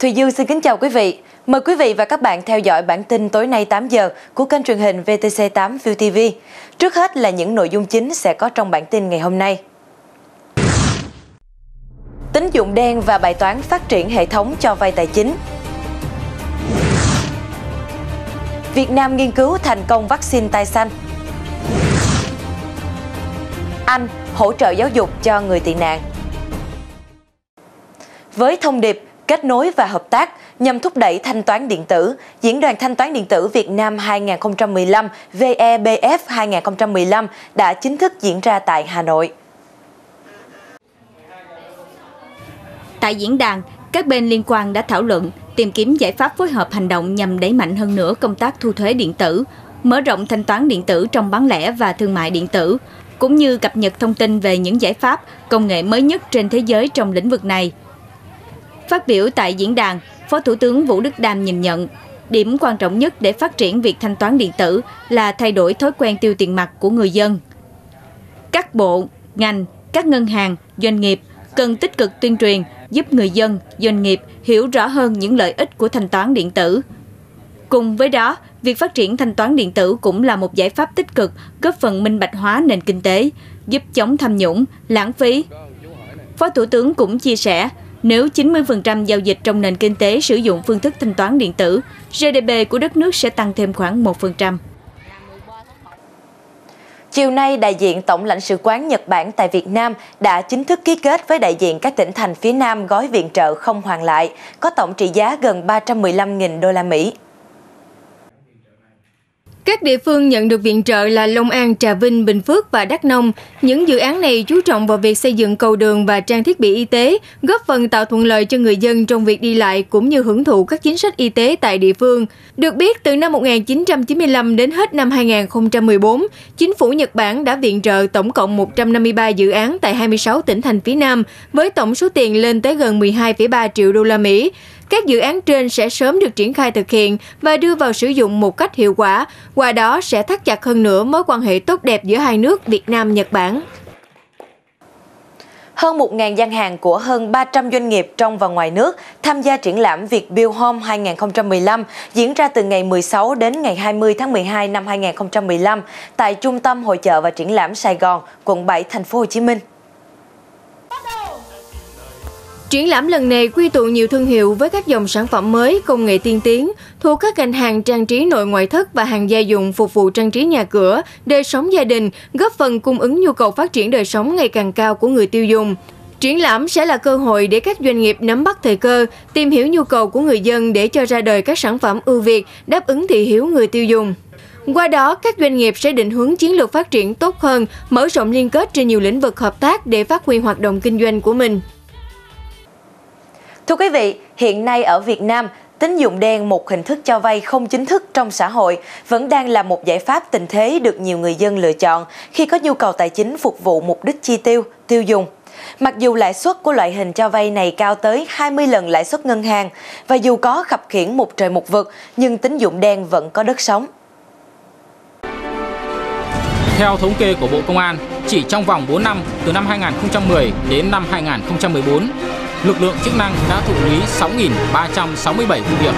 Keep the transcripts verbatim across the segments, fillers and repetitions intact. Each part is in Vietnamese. Thủy Dương xin kính chào quý vị. Mời quý vị và các bạn theo dõi bản tin tối nay tám giờ của kênh truyền hình V T C tám View ti vi. Trước hết là những nội dung chính sẽ có trong bản tin ngày hôm nay. Tín dụng đen và bài toán phát triển hệ thống cho vay tài chính. Việt Nam nghiên cứu thành công vaccine tai xanh. Anh hỗ trợ giáo dục cho người tị nạn. Với thông điệp kết nối và hợp tác nhằm thúc đẩy thanh toán điện tử, Diễn đàn Thanh toán Điện tử Việt Nam hai không một lăm vê e bê ép hai không một lăm đã chính thức diễn ra tại Hà Nội. Tại diễn đàn, các bên liên quan đã thảo luận, tìm kiếm giải pháp phối hợp hành động nhằm đẩy mạnh hơn nữa công tác thu thuế điện tử, mở rộng thanh toán điện tử trong bán lẻ và thương mại điện tử, cũng như cập nhật thông tin về những giải pháp, công nghệ mới nhất trên thế giới trong lĩnh vực này. Phát biểu tại diễn đàn, Phó Thủ tướng Vũ Đức Đam nhìn nhận, điểm quan trọng nhất để phát triển việc thanh toán điện tử là thay đổi thói quen tiêu tiền mặt của người dân. Các bộ, ngành, các ngân hàng, doanh nghiệp cần tích cực tuyên truyền, giúp người dân, doanh nghiệp hiểu rõ hơn những lợi ích của thanh toán điện tử. Cùng với đó, việc phát triển thanh toán điện tử cũng là một giải pháp tích cực góp phần minh bạch hóa nền kinh tế, giúp chống tham nhũng, lãng phí. Phó Thủ tướng cũng chia sẻ, nếu chín mươi phần trăm giao dịch trong nền kinh tế sử dụng phương thức thanh toán điện tử, giê đê pê của đất nước sẽ tăng thêm khoảng một phần trăm. Chiều nay, đại diện Tổng lãnh sự quán Nhật Bản tại Việt Nam đã chính thức ký kết với đại diện các tỉnh thành phía Nam gói viện trợ không hoàn lại, có tổng trị giá gần ba trăm mười lăm nghìn đô la Mỹ. Các địa phương nhận được viện trợ là Long An, Trà Vinh, Bình Phước và Đắk Nông. Những dự án này chú trọng vào việc xây dựng cầu đường và trang thiết bị y tế, góp phần tạo thuận lợi cho người dân trong việc đi lại cũng như hưởng thụ các chính sách y tế tại địa phương. Được biết, từ năm một nghìn chín trăm chín mươi lăm đến hết năm hai nghìn không trăm mười bốn, chính phủ Nhật Bản đã viện trợ tổng cộng một trăm năm mươi ba dự án tại hai mươi sáu tỉnh thành phía Nam, với tổng số tiền lên tới gần mười hai phẩy ba triệu đô la Mỹ. Các dự án trên sẽ sớm được triển khai thực hiện và đưa vào sử dụng một cách hiệu quả, qua đó sẽ thắt chặt hơn nữa mối quan hệ tốt đẹp giữa hai nước Việt Nam-Nhật Bản. Hơn một nghìn gian hàng của hơn ba trăm doanh nghiệp trong và ngoài nước tham gia triển lãm Việt Build Home hai không một lăm diễn ra từ ngày mười sáu đến ngày hai mươi tháng mười hai năm hai nghìn không trăm mười lăm tại Trung tâm Hội chợ và Triển lãm Sài Gòn, quận bảy, thành phố Hồ Chí Minh. Triển lãm lần này quy tụ nhiều thương hiệu với các dòng sản phẩm mới, công nghệ tiên tiến, thuộc các ngành hàng trang trí nội ngoại thất và hàng gia dụng phục vụ trang trí nhà cửa, đời sống gia đình, góp phần cung ứng nhu cầu phát triển đời sống ngày càng cao của người tiêu dùng. Triển lãm sẽ là cơ hội để các doanh nghiệp nắm bắt thời cơ, tìm hiểu nhu cầu của người dân để cho ra đời các sản phẩm ưu việt, đáp ứng thị hiếu người tiêu dùng. Qua đó, các doanh nghiệp sẽ định hướng chiến lược phát triển tốt hơn, mở rộng liên kết trên nhiều lĩnh vực hợp tác để phát huy hoạt động kinh doanh của mình. Thưa quý vị, hiện nay ở Việt Nam, tín dụng đen, một hình thức cho vay không chính thức trong xã hội, vẫn đang là một giải pháp tình thế được nhiều người dân lựa chọn khi có nhu cầu tài chính phục vụ mục đích chi tiêu, tiêu dùng. Mặc dù lãi suất của loại hình cho vay này cao tới hai mươi lần lãi suất ngân hàng, và dù có khập khiễng một trời một vực, nhưng tín dụng đen vẫn có đất sống. Theo thống kê của Bộ Công an, chỉ trong vòng bốn năm, từ năm hai nghìn không trăm mười đến năm hai nghìn không trăm mười bốn, lực lượng chức năng đã thụ lý sáu nghìn ba trăm sáu mươi bảy vụ việc,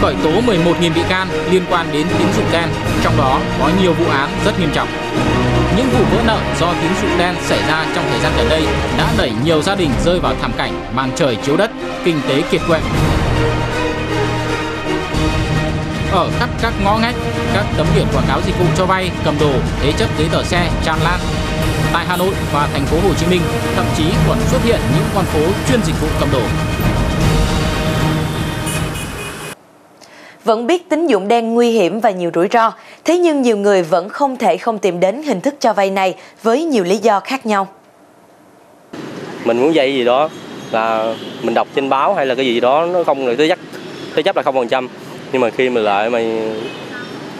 khởi tố mười một nghìn bị can liên quan đến tín dụng đen, trong đó có nhiều vụ án rất nghiêm trọng. Những vụ vỡ nợ do tín dụng đen xảy ra trong thời gian gần đây đã đẩy nhiều gia đình rơi vào thảm cảnh màn trời chiếu đất, kinh tế kiệt quệ. Ở khắp các ngõ ngách, các tấm biển quảng cáo dịch vụ cho vay, cầm đồ, thế chấp giấy tờ xe tràn lan. Tại Hà Nội và thành phố Hồ Chí Minh, thậm chí còn xuất hiện những con phố chuyên dịch vụ cầm đồ. Vẫn biết tín dụng đen nguy hiểm và nhiều rủi ro, thế nhưng nhiều người vẫn không thể không tìm đến hình thức cho vay này với nhiều lý do khác nhau. Mình muốn vay gì đó là mình đọc trên báo hay là cái gì đó nó không được tới dắt, tới chấp là không phần trăm. Nhưng mà khi mình lại mình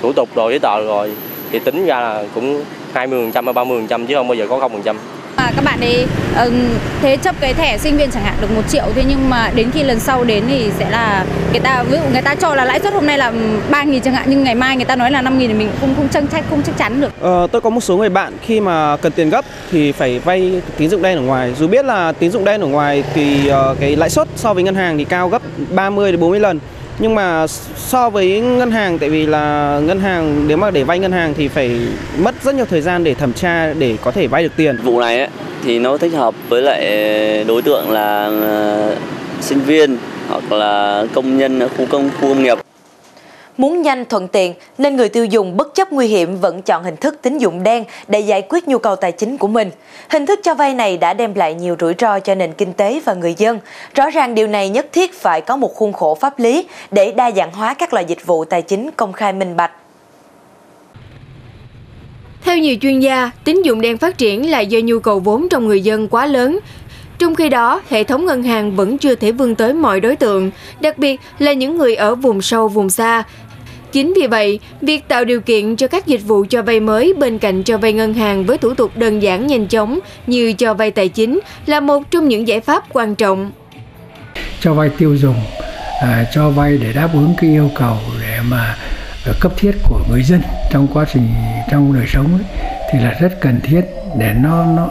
thủ tục rồi giấy tờ rồi thì tính ra là cũng hai mươi phần trăm hay ba mươi phần trăm chứ không bao giờ có không phần trăm. mà các bạn ấy uh, thế chấp cái thẻ sinh viên chẳng hạn được một triệu, thế nhưng mà đến khi lần sau đến thì sẽ là người ta, ví dụ người ta cho là lãi suất hôm nay là ba nghìn chẳng hạn, nhưng ngày mai người ta nói là năm nghìn thì mình không không chắc không chắc chắn được. Ờ, tôi có một số người bạn khi mà cần tiền gấp thì phải vay tín dụng đen ở ngoài. Dù biết là tín dụng đen ở ngoài thì uh, cái lãi suất so với ngân hàng thì cao gấp ba mươi đến bốn mươi lần. Nhưng mà so với ngân hàng, tại vì là ngân hàng, nếu mà để vay ngân hàng thì phải mất rất nhiều thời gian để thẩm tra để có thể vay được tiền. Vụ này ấy, thì nó thích hợp với lại đối tượng là sinh viên hoặc là công nhân ở khu công, khu công nghiệp. Muốn nhanh thuận tiện nên người tiêu dùng bất chấp nguy hiểm vẫn chọn hình thức tín dụng đen để giải quyết nhu cầu tài chính của mình. Hình thức cho vay này đã đem lại nhiều rủi ro cho nền kinh tế và người dân. Rõ ràng điều này nhất thiết phải có một khuôn khổ pháp lý để đa dạng hóa các loại dịch vụ tài chính công khai minh bạch. Theo nhiều chuyên gia, tín dụng đen phát triển là do nhu cầu vốn trong người dân quá lớn. Trong khi đó, hệ thống ngân hàng vẫn chưa thể vươn tới mọi đối tượng, đặc biệt là những người ở vùng sâu, vùng xa. Chính vì vậy, việc tạo điều kiện cho các dịch vụ cho vay mới bên cạnh cho vay ngân hàng với thủ tục đơn giản nhanh chóng như cho vay tài chính là một trong những giải pháp quan trọng. Cho vay tiêu dùng, à, cho vay để đáp ứng cái yêu cầu để mà cấp thiết của người dân trong quá trình trong đời sống ấy, thì là rất cần thiết để nó nó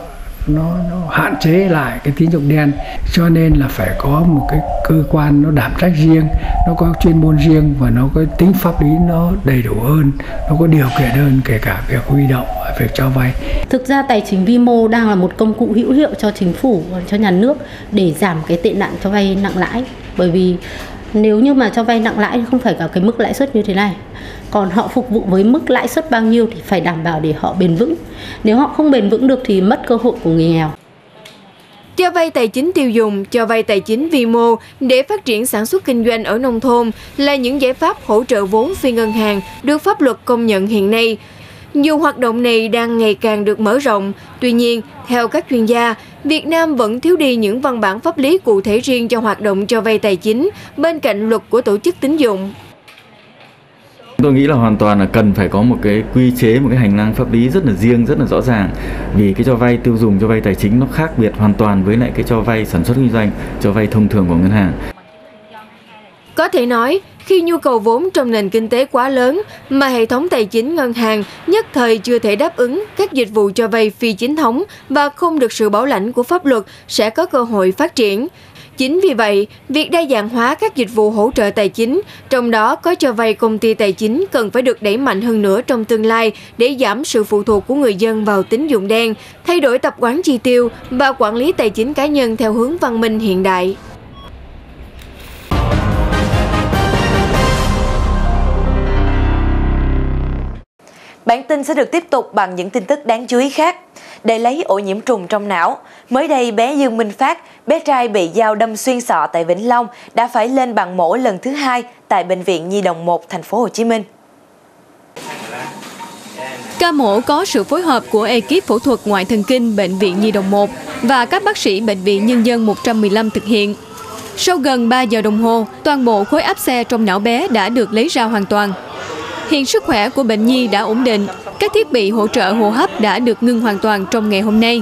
Nó, nó hạn chế lại cái tín dụng đen, cho nên là phải có một cái cơ quan nó đảm trách riêng, nó có chuyên môn riêng và nó có tính pháp lý nó đầy đủ hơn, nó có điều kiện hơn, kể cả việc huy động, việc cho vay. Thực ra tài chính vi mô đang là một công cụ hữu hiệu cho chính phủ, cho nhà nước để giảm cái tệ nạn cho vay nặng lãi, bởi vì nếu như mà cho vay nặng lãi thì không phải cả cái mức lãi suất như thế này. Còn họ phục vụ với mức lãi suất bao nhiêu thì phải đảm bảo để họ bền vững. Nếu họ không bền vững được thì mất cơ hội của người nghèo. Cho vay tài chính tiêu dùng, cho vay tài chính vi mô để phát triển sản xuất kinh doanh ở nông thôn là những giải pháp hỗ trợ vốn phi ngân hàng được pháp luật công nhận hiện nay. Dù hoạt động này đang ngày càng được mở rộng, tuy nhiên, theo các chuyên gia, Việt Nam vẫn thiếu đi những văn bản pháp lý cụ thể riêng cho hoạt động cho vay tài chính bên cạnh luật của tổ chức tín dụng. Tôi nghĩ là hoàn toàn là cần phải có một cái quy chế, một cái hành lang pháp lý rất là riêng, rất là rõ ràng. Vì cái cho vay tiêu dùng, cho vay tài chính nó khác biệt hoàn toàn với lại cái cho vay sản xuất kinh doanh, cho vay thông thường của ngân hàng. Có thể nói, khi nhu cầu vốn trong nền kinh tế quá lớn mà hệ thống tài chính ngân hàng nhất thời chưa thể đáp ứng, các dịch vụ cho vay phi chính thống và không được sự bảo lãnh của pháp luật sẽ có cơ hội phát triển. Chính vì vậy, việc đa dạng hóa các dịch vụ hỗ trợ tài chính, trong đó có cho vay công ty tài chính cần phải được đẩy mạnh hơn nữa trong tương lai để giảm sự phụ thuộc của người dân vào tín dụng đen, thay đổi tập quán chi tiêu và quản lý tài chính cá nhân theo hướng văn minh hiện đại. Bản tin sẽ được tiếp tục bằng những tin tức đáng chú ý khác. Để lấy ổ nhiễm trùng trong não, mới đây bé Dương Minh Phát, bé trai bị dao đâm xuyên sọ tại Vĩnh Long đã phải lên bàn mổ lần thứ hai tại bệnh viện Nhi đồng một thành phố Hồ Chí Minh. Ca mổ có sự phối hợp của ekip phẫu thuật ngoại thần kinh bệnh viện Nhi đồng một và các bác sĩ bệnh viện Nhân dân một trăm mười lăm thực hiện. Sau gần ba giờ đồng hồ, toàn bộ khối áp xe trong não bé đã được lấy ra hoàn toàn. Hiện sức khỏe của bệnh nhi đã ổn định, các thiết bị hỗ trợ hô hấp đã được ngưng hoàn toàn trong ngày hôm nay.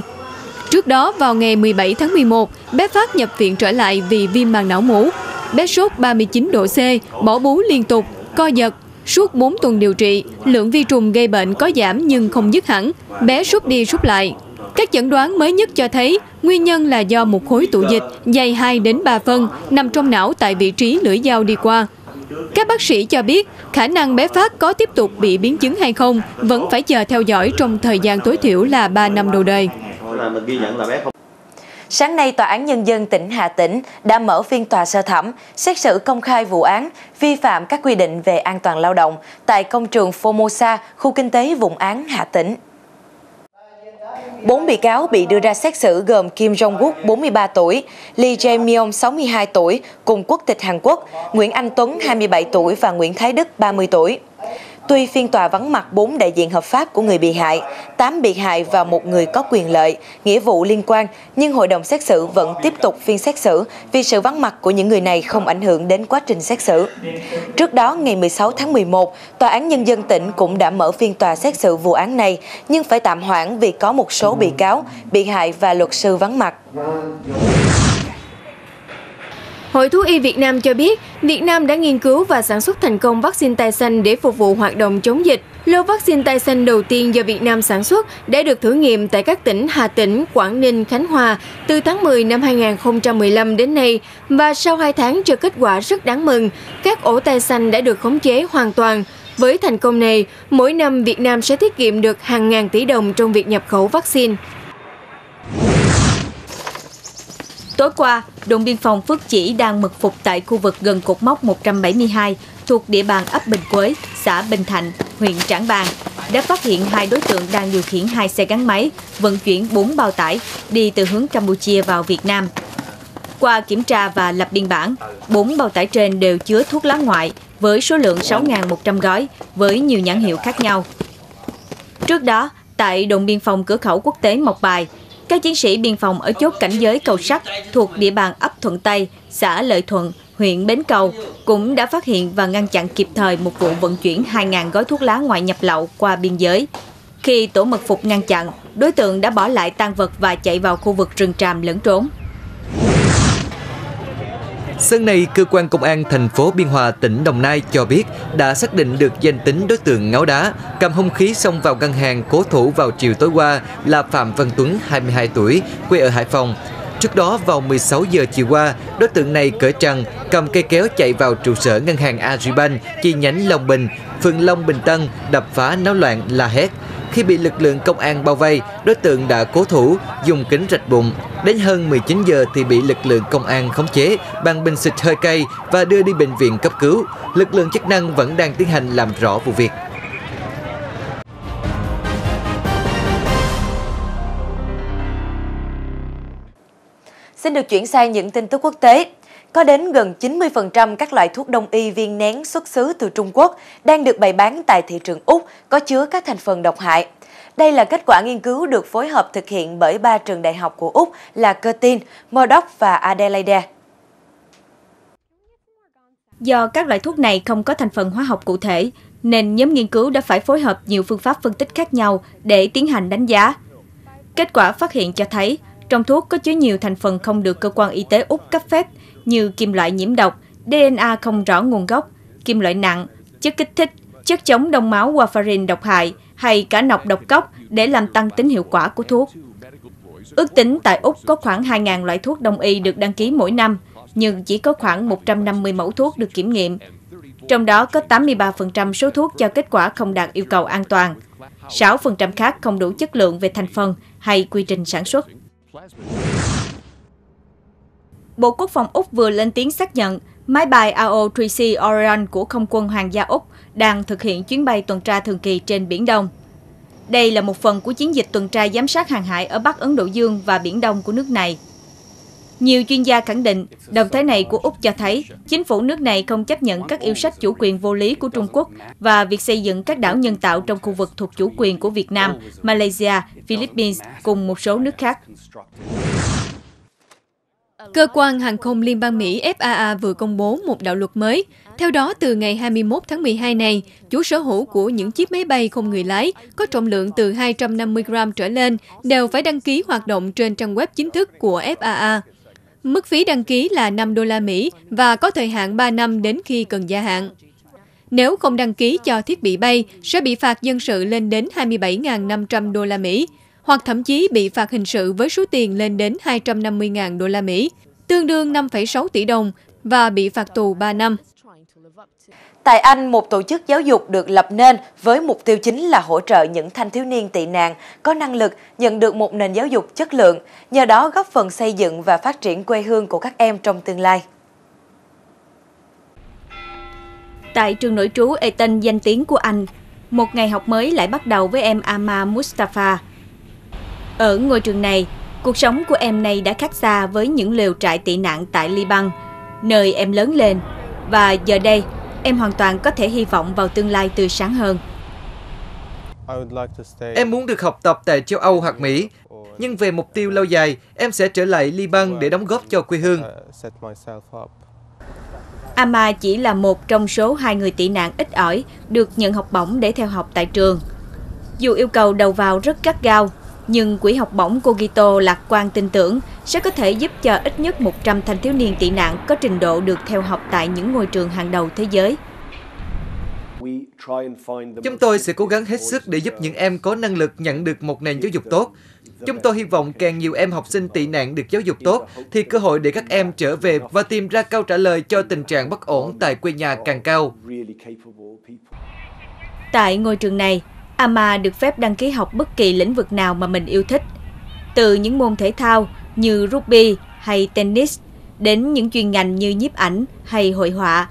Trước đó, vào ngày mười bảy tháng mười một, bé Phát nhập viện trở lại vì viêm màng não mủ. Bé sốt ba mươi chín độ C, bỏ bú liên tục, co giật. Suốt bốn tuần điều trị, lượng vi trùng gây bệnh có giảm nhưng không dứt hẳn. Bé sốt đi sốt lại. Các chẩn đoán mới nhất cho thấy nguyên nhân là do một khối tụ dịch dày hai đến ba phân nằm trong não tại vị trí lưỡi dao đi qua. Các bác sĩ cho biết khả năng bé Phát có tiếp tục bị biến chứng hay không vẫn phải chờ theo dõi trong thời gian tối thiểu là ba năm đầu đời. Sáng nay, Tòa án Nhân dân tỉnh Hà Tĩnh đã mở phiên tòa sơ thẩm xét xử công khai vụ án vi phạm các quy định về an toàn lao động tại công trường Formosa, khu kinh tế Vũng Áng, Hà Tĩnh. Bốn bị cáo bị đưa ra xét xử gồm Kim Jong Quốc bốn mươi ba tuổi, Lee Jae-myung sáu mươi hai tuổi cùng quốc tịch Hàn Quốc, Nguyễn Anh Tuấn hai mươi bảy tuổi và Nguyễn Thái Đức ba mươi tuổi. Tuy phiên tòa vắng mặt bốn đại diện hợp pháp của người bị hại, tám bị hại và một người có quyền lợi, nghĩa vụ liên quan, nhưng hội đồng xét xử vẫn tiếp tục phiên xét xử vì sự vắng mặt của những người này không ảnh hưởng đến quá trình xét xử. Trước đó, ngày mười sáu tháng mười một, Tòa án Nhân dân tỉnh cũng đã mở phiên tòa xét xử vụ án này, nhưng phải tạm hoãn vì có một số bị cáo, bị hại và luật sư vắng mặt. Hội Thú y Việt Nam cho biết, Việt Nam đã nghiên cứu và sản xuất thành công vaccine tai xanh để phục vụ hoạt động chống dịch. Lô vaccine tai xanh đầu tiên do Việt Nam sản xuất đã được thử nghiệm tại các tỉnh Hà Tĩnh, Quảng Ninh, Khánh Hòa từ tháng mười năm hai nghìn không trăm mười lăm đến nay và sau hai tháng cho kết quả rất đáng mừng, các ổ tai xanh đã được khống chế hoàn toàn. Với thành công này, mỗi năm Việt Nam sẽ tiết kiệm được hàng ngàn tỷ đồng trong việc nhập khẩu vaccine. Tối qua, đồn biên phòng Phước Chỉ đang mật phục tại khu vực gần cột mốc một trăm bảy mươi hai thuộc địa bàn ấp Bình Quế, xã Bình Thạnh, huyện Trảng Bàng, đã phát hiện hai đối tượng đang điều khiển hai xe gắn máy, vận chuyển bốn bao tải, đi từ hướng Campuchia vào Việt Nam. Qua kiểm tra và lập biên bản, bốn bao tải trên đều chứa thuốc lá ngoại với số lượng sáu nghìn một trăm gói, với nhiều nhãn hiệu khác nhau. Trước đó, tại đồn biên phòng cửa khẩu quốc tế Mộc Bài, các chiến sĩ biên phòng ở chốt cảnh giới cầu sắt thuộc địa bàn ấp Thuận Tây, xã Lợi Thuận, huyện Bến Cầu cũng đã phát hiện và ngăn chặn kịp thời một vụ vận chuyển hai nghìn gói thuốc lá ngoại nhập lậu qua biên giới. Khi tổ mật phục ngăn chặn, đối tượng đã bỏ lại tang vật và chạy vào khu vực rừng tràm lẫn trốn. Sáng nay, cơ quan công an thành phố Biên Hòa, tỉnh Đồng Nai cho biết đã xác định được danh tính đối tượng ngáo đá cầm hung khí xông vào ngân hàng cố thủ vào chiều tối qua là Phạm Văn Tuấn, hai mươi hai tuổi, quê ở Hải Phòng. Trước đó, vào mười sáu giờ chiều qua, đối tượng này cởi trần, cầm cây kéo chạy vào trụ sở ngân hàng Agribank chi nhánh Long Bình, phường Long Bình Tân, đập phá náo loạn la hét. Khi bị lực lượng công an bao vây, đối tượng đã cố thủ, dùng kính rạch bụng. Đến hơn mười chín giờ thì bị lực lượng công an khống chế bằng bình xịt hơi cay và đưa đi bệnh viện cấp cứu. Lực lượng chức năng vẫn đang tiến hành làm rõ vụ việc. Xin được chuyển sang những tin tức quốc tế. Có đến gần chín mươi phần trăm các loại thuốc đông y viên nén xuất xứ từ Trung Quốc đang được bày bán tại thị trường Úc có chứa các thành phần độc hại. Đây là kết quả nghiên cứu được phối hợp thực hiện bởi ba trường đại học của Úc là Curtin, Murdoch và Adelaide. Do các loại thuốc này không có thành phần hóa học cụ thể, nên nhóm nghiên cứu đã phải phối hợp nhiều phương pháp phân tích khác nhau để tiến hành đánh giá. Kết quả phát hiện cho thấy, trong thuốc có chứa nhiều thành phần không được cơ quan y tế Úc cấp phép, như kim loại nhiễm độc, đê en a không rõ nguồn gốc, kim loại nặng, chất kích thích, chất chống đông máu warfarin độc hại hay cả nọc độc cốc để làm tăng tính hiệu quả của thuốc. Ước tính tại Úc có khoảng hai nghìn loại thuốc đông y được đăng ký mỗi năm, nhưng chỉ có khoảng một trăm năm mươi mẫu thuốc được kiểm nghiệm. Trong đó có tám mươi ba phần trăm số thuốc cho kết quả không đạt yêu cầu an toàn, sáu phần trăm khác không đủ chất lượng về thành phần hay quy trình sản xuất. Bộ Quốc phòng Úc vừa lên tiếng xác nhận máy bay A O ba C Orion của Không quân Hoàng gia Úc đang thực hiện chuyến bay tuần tra thường kỳ trên Biển Đông. Đây là một phần của chiến dịch tuần tra giám sát hàng hải ở Bắc Ấn Độ Dương và Biển Đông của nước này. Nhiều chuyên gia khẳng định, động thái này của Úc cho thấy chính phủ nước này không chấp nhận các yêu sách chủ quyền vô lý của Trung Quốc và việc xây dựng các đảo nhân tạo trong khu vực thuộc chủ quyền của Việt Nam, Malaysia, Philippines cùng một số nước khác. Cơ quan Hàng không Liên bang Mỹ F A A vừa công bố một đạo luật mới. Theo đó, từ ngày hai mươi mốt tháng mười hai này, chủ sở hữu của những chiếc máy bay không người lái có trọng lượng từ hai trăm năm mươi gram trở lên đều phải đăng ký hoạt động trên trang web chính thức của F A A. Mức phí đăng ký là năm đô la Mỹ và có thời hạn ba năm đến khi cần gia hạn. Nếu không đăng ký cho thiết bị bay, sẽ bị phạt dân sự lên đến hai mươi bảy nghìn năm trăm đô la Mỹ. Hoặc thậm chí bị phạt hình sự với số tiền lên đến hai trăm năm mươi nghìn đô la Mỹ, tương đương năm phẩy sáu tỷ đồng và bị phạt tù ba năm. Tại Anh, một tổ chức giáo dục được lập nên với mục tiêu chính là hỗ trợ những thanh thiếu niên tị nạn có năng lực nhận được một nền giáo dục chất lượng, nhờ đó góp phần xây dựng và phát triển quê hương của các em trong tương lai. Tại trường nội trú Eton danh tiếng của Anh, một ngày học mới lại bắt đầu với em Ama Mustafa. Ở ngôi trường này, cuộc sống của em này đã khác xa với những lều trại tị nạn tại Liban, nơi em lớn lên. Và giờ đây, em hoàn toàn có thể hy vọng vào tương lai tươi sáng hơn. Em muốn được học tập tại châu Âu hoặc Mỹ, nhưng về mục tiêu lâu dài, em sẽ trở lại Liban để đóng góp cho quê hương. Ama chỉ là một trong số hai người tị nạn ít ỏi được nhận học bổng để theo học tại trường. Dù yêu cầu đầu vào rất gắt gao, nhưng quỹ học bổng Kogito lạc quan tin tưởng sẽ có thể giúp cho ít nhất một trăm thanh thiếu niên tị nạn có trình độ được theo học tại những ngôi trường hàng đầu thế giới. Chúng tôi sẽ cố gắng hết sức để giúp những em có năng lực nhận được một nền giáo dục tốt. Chúng tôi hy vọng càng nhiều em học sinh tị nạn được giáo dục tốt, thì cơ hội để các em trở về và tìm ra câu trả lời cho tình trạng bất ổn tại quê nhà càng cao. Tại ngôi trường này, Ama được phép đăng ký học bất kỳ lĩnh vực nào mà mình yêu thích. Từ những môn thể thao như rugby hay tennis, đến những chuyên ngành như nhiếp ảnh hay hội họa.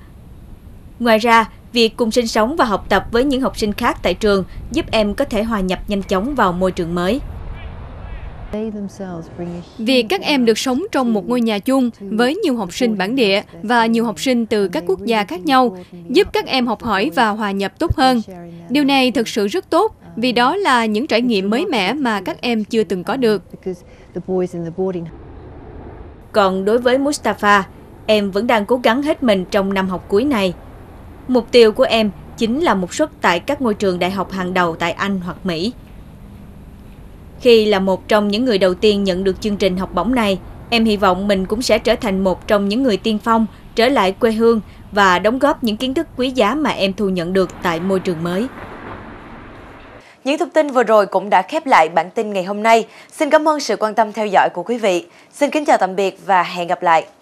Ngoài ra, việc cùng sinh sống và học tập với những học sinh khác tại trường giúp em có thể hòa nhập nhanh chóng vào môi trường mới. Việc các em được sống trong một ngôi nhà chung với nhiều học sinh bản địa và nhiều học sinh từ các quốc gia khác nhau giúp các em học hỏi và hòa nhập tốt hơn. Điều này thực sự rất tốt vì đó là những trải nghiệm mới mẻ mà các em chưa từng có được. Còn đối với Mustafa, em vẫn đang cố gắng hết mình trong năm học cuối này. Mục tiêu của em chính là một suất tại các ngôi trường đại học hàng đầu tại Anh hoặc Mỹ. Khi là một trong những người đầu tiên nhận được chương trình học bổng này, em hy vọng mình cũng sẽ trở thành một trong những người tiên phong trở lại quê hương và đóng góp những kiến thức quý giá mà em thu nhận được tại môi trường mới. Những thông tin vừa rồi cũng đã khép lại bản tin ngày hôm nay. Xin cảm ơn sự quan tâm theo dõi của quý vị. Xin kính chào tạm biệt và hẹn gặp lại.